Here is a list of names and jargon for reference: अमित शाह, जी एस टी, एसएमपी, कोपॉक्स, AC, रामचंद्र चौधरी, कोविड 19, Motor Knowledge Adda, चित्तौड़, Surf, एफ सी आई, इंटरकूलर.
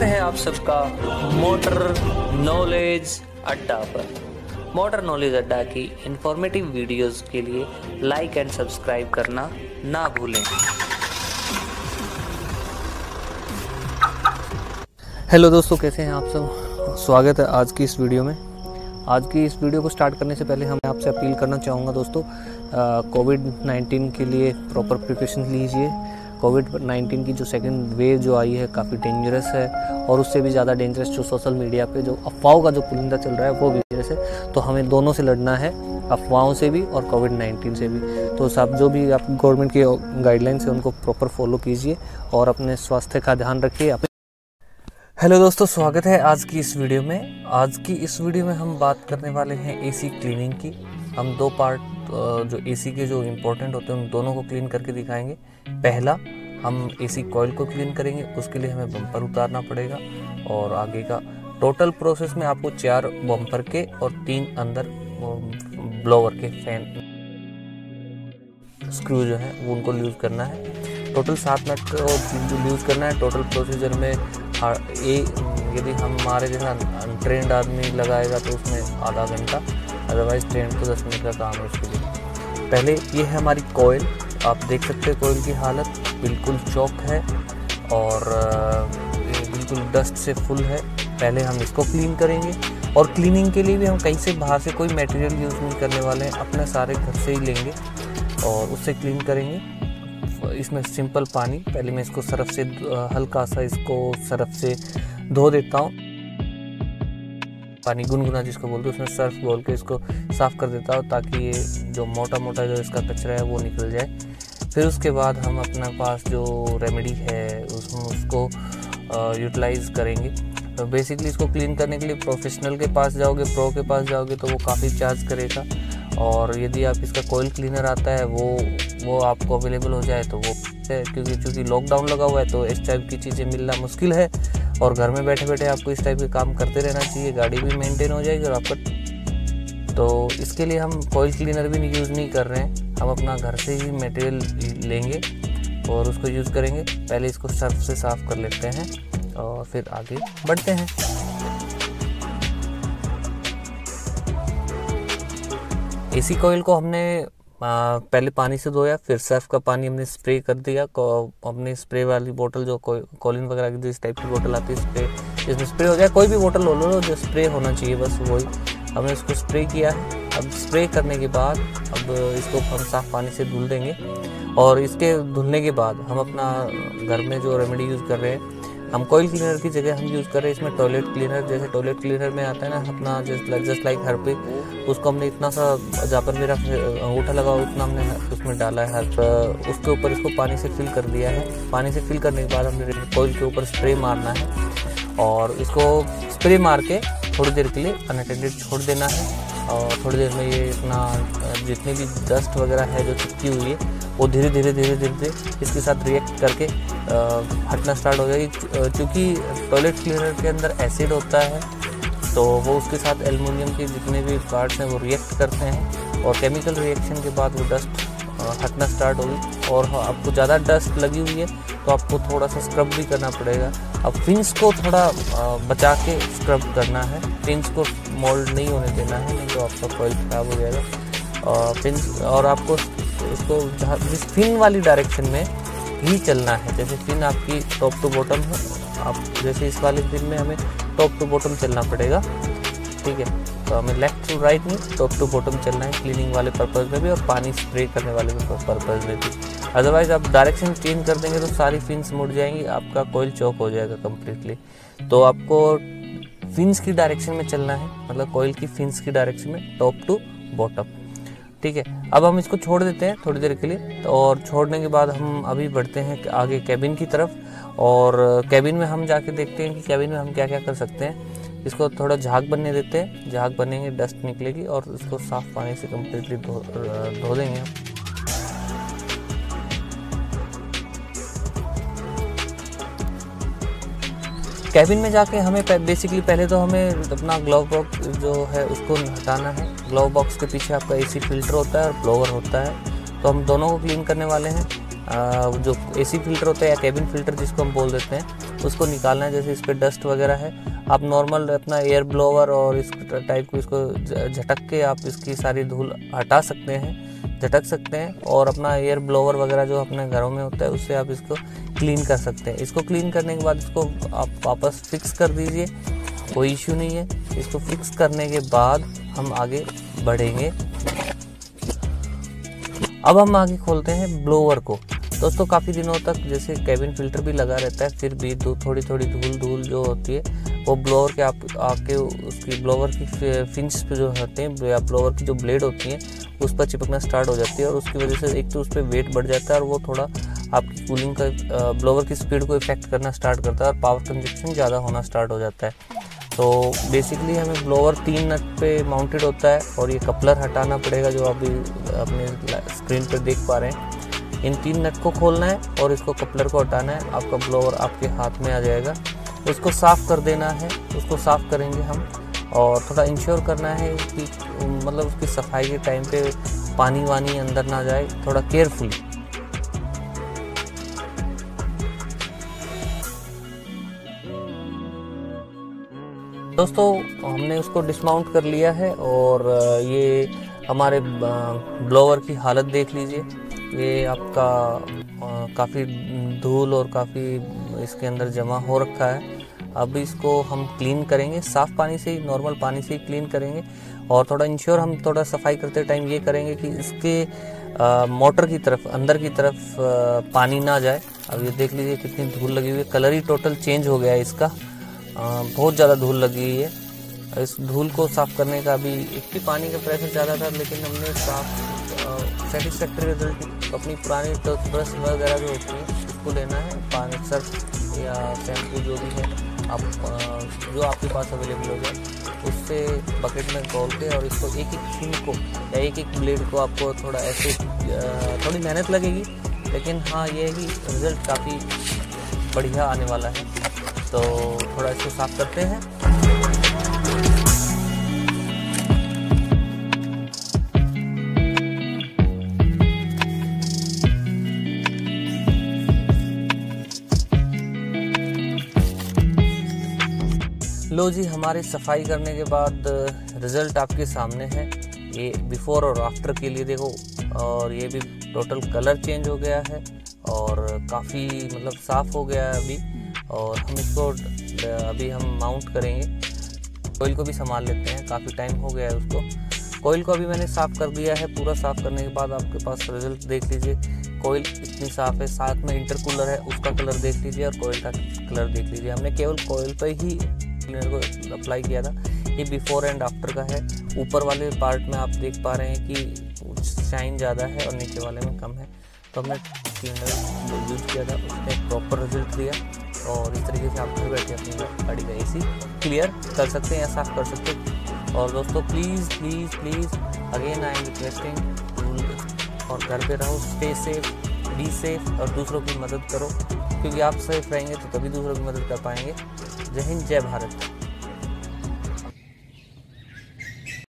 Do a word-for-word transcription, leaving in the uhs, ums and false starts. स्वागत है आप सबका मोटर नॉलेज अड्डा पर। मोटर नॉलेज अड्डा की इंफॉर्मेटिव वीडियोस के लिए लाइक एंड सब्सक्राइब करना ना भूलें। हेलो दोस्तों, कैसे हैं आप सब। स्वागत है आज की इस वीडियो में। आज की इस वीडियो को स्टार्ट करने से पहले हमें आपसे अपील करना चाहूँगा दोस्तों, कोविड नाइन्टीन के लिए प्रॉपर प्रिकॉशन लीजिए। कोविड नाइन्टीन की जो सेकंड वेव जो आई है काफ़ी डेंजरस है, और उससे भी ज़्यादा डेंजरस जो सोशल मीडिया पे जो अफवाहों का जो पुलिंदा चल रहा है वो भी डेंजरस है। तो हमें दोनों से लड़ना है, अफवाहों से भी और कोविड नाइन्टीन से भी। तो सब जो भी आप गवर्नमेंट की गाइडलाइंस है उनको प्रॉपर फॉलो कीजिए और अपने स्वास्थ्य का ध्यान रखिए। हेलो दोस्तों, स्वागत है आज की इस वीडियो में। आज की इस वीडियो में हम बात करने वाले हैं एसी क्लीनिंग की। हम दो पार्ट जो एसी के जो इम्पोर्टेंट होते हैं उन दोनों को क्लीन करके दिखाएंगे। पहला हम एसी कॉइल को क्लीन करेंगे, उसके लिए हमें बम्पर उतारना पड़ेगा और आगे का टोटल प्रोसेस में आपको चार बम्पर के और तीन अंदर ब्लोअर के फैन स्क्रू जो है वो उनको यूज़ करना है। टोटल सात नट को जो यूज़ करना है। टोटल प्रोसीजर में ए यदि हमारे जैसा अनट्रेंड आदमी लगाएगा तो उसमें आधा घंटा, अदरवाइज ट्रेन को दस मिनट का काम है उसके लिए। पहले ये है हमारी कोयल, आप देख सकते हैं कोयल की हालत बिल्कुल चौक है और बिल्कुल डस्ट से फुल है। पहले हम इसको क्लीन करेंगे और क्लीनिंग के लिए भी हम कहीं से बाहर से कोई मटेरियल यूज़ नहीं करने वाले हैं, अपने सारे घर से ही लेंगे और उससे क्लीन करेंगे। इसमें सिंपल पानी, पहले मैं इसको सरफ से हल्का सा इसको सरफ से धो देता हूँ। पानी गुनगुना जिसको बोलते हैं उसमें सर्फ बोल के इसको साफ़ कर देता हूँ ताकि ये जो मोटा मोटा जो इसका कचरा है वो निकल जाए। फिर उसके बाद हम अपना पास जो रेमेडी है उसमें उसको यूटिलाइज़ करेंगे। तो बेसिकली इसको क्लीन करने के लिए प्रोफेशनल के पास जाओगे, प्रो के पास जाओगे तो वो काफ़ी चार्ज करेगा। और यदि आप इसका कोयल क्लीनर आता है वो वो आपको अवेलेबल हो जाए तो वो है, क्योंकि चूँकि लॉकडाउन लगा हुआ है तो इस टाइप की चीज़ें मिलना मुश्किल है और घर में बैठे बैठे आपको इस टाइप के काम करते रहना चाहिए। गाड़ी भी मेंटेन हो जाएगी और आपका, तो इसके लिए हम कोयल क्लीनर भी यूज़ नहीं कर रहे हैं। हम अपना घर से ही मटेरियल लेंगे और उसको यूज़ करेंगे। पहले इसको सर्फ से साफ़ कर लेते हैं और फिर आगे बढ़ते हैं। एसी कोयल को हमने आ, पहले पानी से धोया, फिर सर्फ का पानी हमने स्प्रे कर दिया। अपने स्प्रे वाली बोतल जो कॉलिन वगैरह की जो इस टाइप की बोतल आती है स्प्रे, जिसमें स्प्रे हो जाए, कोई भी बोतल हो लो जो स्प्रे होना चाहिए बस वही हमने इसको स्प्रे किया। अब स्प्रे करने के बाद अब इसको हम साफ़ पानी से धुल देंगे और इसके धुलने के बाद हम अपना घर में जो रेमेडी यूज़ कर रहे हैं, हम कोयल क्लीनर की जगह हम यूज़ कर रहे हैं इसमें टॉयलेट क्लीनर। जैसे टॉयलेट क्लीनर में आता है ना अपना जस्ट लाइक जस्ट लाइक हर पे, उसको हमने इतना सा जहाँ पर मेरा अंगूठा लगा उतना हमने उसमें डाला है, हर उसके ऊपर इसको पानी से फिल कर दिया है। पानी से फिल करने के बाद हमने कोयल के ऊपर स्प्रे मारना है और इसको स्प्रे मार के थोड़ी देर के लिए अनअटेंडेड छोड़ देना है। और थोड़ी देर में ये अपना जितनी भी डस्ट वगैरह है जो चिपकी हुई है वो धीरे धीरे धीरे धीरे धीरे इसके साथ रिएक्ट करके हटना स्टार्ट हो जाएगी। क्योंकि टॉयलेट क्लीनर के अंदर एसिड होता है तो वो उसके साथ एल्युमिनियम के जितने भी पार्ट्स हैं वो रिएक्ट करते हैं और केमिकल रिएक्शन के बाद वो डस्ट हटना स्टार्ट होगी। और आपको ज़्यादा डस्ट लगी हुई है तो आपको थोड़ा सा स्क्रब भी करना पड़ेगा। अब फिंस को थोड़ा बचा के स्क्रब करना है, फिंस को मोल्ड नहीं होने देना है, नहीं तो आपका कोयल खराब हो जाएगा। और फिंस और आपको इसको जिस फिन वाली डायरेक्शन में ही चलना है, जैसे फिन आपकी टॉप टू बॉटम है, आप जैसे इस वाले फिन में हमें टॉप टू बॉटम चलना पड़ेगा, ठीक है। तो हमें लेफ्ट टू राइट में टॉप टू बॉटम चलना है क्लीनिंग वाले पर्पज़ में भी और पानी स्प्रे करने वाले पर्पज़ में भी। अदरवाइज़ आप डायरेक्शन चेंज कर देंगे तो सारी फिन्स मुड़ जाएंगी, आपका कोयल चौक हो जाएगा कम्प्लीटली। तो आपको फिन्स की डायरेक्शन में चलना है, मतलब कोयल की फिन्स की डायरेक्शन में टॉप टू बॉटम, ठीक है। अब हम इसको छोड़ देते हैं थोड़ी देर के लिए और छोड़ने के बाद हम अभी बढ़ते हैं आगे कैबिन की तरफ। और कैबिन में हम जाके देखते हैं कि कैबिन में हम क्या क्या कर सकते हैं। इसको थोड़ा झाग बनने देते हैं, झाग बनेंगे डस्ट निकलेगी और इसको साफ़ पानी से कम्प्लीटली धो धो देंगे हम। कैबिन में जाके हमें बेसिकली पहले तो हमें अपना ग्लोव बॉक्स जो है उसको हटाना है। ग्लोव बॉक्स के पीछे आपका एसी फिल्टर होता है और ब्लोअर होता है, तो हम दोनों को क्लीन करने वाले हैं। जो एसी फिल्टर होता है या कैबिन फिल्टर जिसको हम बोल देते हैं उसको निकालना है। जैसे इस पर डस्ट वगैरह है, आप नॉर्मल अपना एयर ब्लोवर और इस टाइप को इसको झटक के आप इसकी सारी धूल हटा सकते हैं, झटक सकते हैं। और अपना एयर ब्लोवर वगैरह जो अपने घरों में होता है उससे आप इसको क्लीन कर सकते हैं। इसको क्लीन करने के बाद इसको आप वापस फिक्स कर दीजिए, कोई इशू नहीं है। इसको फिक्स करने के बाद हम आगे बढ़ेंगे। अब हम आगे खोलते हैं ब्लोवर को। दोस्तों काफ़ी दिनों तक जैसे केबिन फ़िल्टर भी लगा रहता है, फिर भी थोड़ी थोड़ी धूल धूल जो होती है वो ब्लोअर के आप आपके उसकी ब्लोअर की फिंच पे जो होते हैं या ब्लोअर की जो ब्लेड होती है उस पर चिपकना स्टार्ट हो जाती है। और उसकी वजह से एक तो उस पर वेट बढ़ जाता है और वो थोड़ा आपकी कूलिंग का ब्लोअर की स्पीड को इफेक्ट करना स्टार्ट करता है और पावर कंजप्शन ज़्यादा होना स्टार्ट हो जाता है। तो बेसिकली हमें ब्लोअर तीन नट पे माउंटेड होता है और ये कपलर हटाना पड़ेगा जो अभी अपने स्क्रीन पर देख पा रहे हैं। इन तीन नट को खोलना है और इसको कपलर को हटाना है। आपका ब्लोअर आपके हाथ में आ जाएगा, उसको साफ़ कर देना है। उसको साफ़ करेंगे हम और थोड़ा इंश्योर करना है कि मतलब उसकी सफाई के टाइम पे पानी वानी अंदर ना जाए, थोड़ा केयरफुली। दोस्तों हमने उसको डिसमाउंट कर लिया है और ये हमारे ब्लोअर की हालत देख लीजिए। ये आपका काफ़ी धूल और काफ़ी इसके अंदर जमा हो रखा है। अब इसको हम क्लीन करेंगे, साफ़ पानी से ही, नॉर्मल पानी से ही क्लीन करेंगे। और थोड़ा इंश्योर हम थोड़ा सफाई करते टाइम ये करेंगे कि इसके मोटर की तरफ, अंदर की तरफ आ, पानी ना जाए। अब ये देख लीजिए कितनी धूल लगी हुई है, कलर ही टोटल चेंज हो गया है इसका, बहुत ज़्यादा धूल लगी हुई है। इस धूल को साफ़ करने का भी एक ही पानी का प्रेशर ज़्यादा था, लेकिन हमने साफ सेटिस्फैक्ट्री रिजल्ट। अपनी पुरानी टूथब्रश वगैरह जो होती है उसको लेना है, पानी सर्फ या शैम्पू जो भी है आप जो आपके पास अवेलेबल हो जाए उससे बकेट में खोल के और इसको एक एक छीन को या एक एक ब्लेड को आपको थोड़ा ऐसे थोड़ी मेहनत लगेगी, लेकिन हाँ ये है कि रिज़ल्ट काफ़ी बढ़िया आने वाला है। तो थोड़ा इसको साफ करते हैं। लो जी, हमारी सफाई करने के बाद रिजल्ट आपके सामने है। ये बिफोर और आफ्टर के लिए देखो, और ये भी टोटल कलर चेंज हो गया है और काफ़ी मतलब साफ़ हो गया है अभी। और हम इसको अभी हम माउंट करेंगे। कोयल को भी संभाल लेते हैं, काफ़ी टाइम हो गया है उसको। कोयल को अभी मैंने साफ़ कर दिया है। पूरा साफ़ करने के बाद आपके पास रिजल्ट देख लीजिए, कोयल इतनी साफ़ है। साथ में इंटरकूलर है, उसका कलर देख लीजिए और कोयल का कलर देख लीजिए। हमने केवल कोयल पर ही क्लीनर को अप्लाई किया था। ये बिफोर एंड आफ्टर का है। ऊपर वाले पार्ट में आप देख पा रहे हैं कि शाइन ज़्यादा है और नीचे वाले में कम है। तो हमने क्लीनर यूज़ किया था, उसने प्रॉपर रिजल्ट दिया। और इस तरीके से आप घर बैठे अपनी गाड़ी का एसी क्लियर कर सकते हैं या साफ कर सकते हैं। और दोस्तों please please please again I am requesting, और घर पे रहो, स्टे सेफ, बी सेफ और दूसरों की मदद करो, क्योंकि आप सेफ रहेंगे तो तभी दूसरों की मदद कर पाएंगे। जय हिंद, जय भारत।